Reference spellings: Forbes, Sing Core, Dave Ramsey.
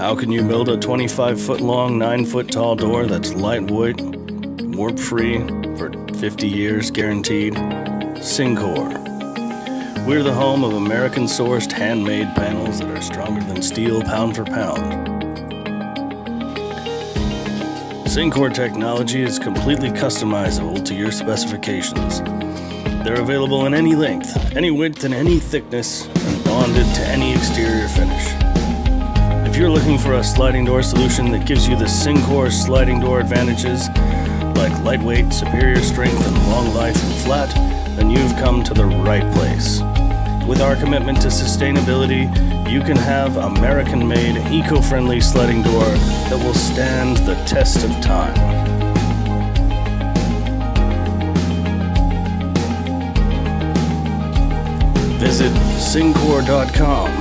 How can you build a 25-foot-long, 9-foot-tall door that's lightweight, warp-free, for 50 years guaranteed? Sing Core. We're the home of American-sourced, handmade panels that are stronger than steel, pound for pound. Sing Core technology is completely customizable to your specifications. They're available in any length, any width, and any thickness, and bonded to any exterior finish. If you're looking for a sliding door solution that gives you the Sing Core sliding door advantages, like lightweight, superior strength, and long life and flat, then you've come to the right place. With our commitment to sustainability, you can have American-made, eco-friendly sliding door that will stand the test of time. Visit singcore.com.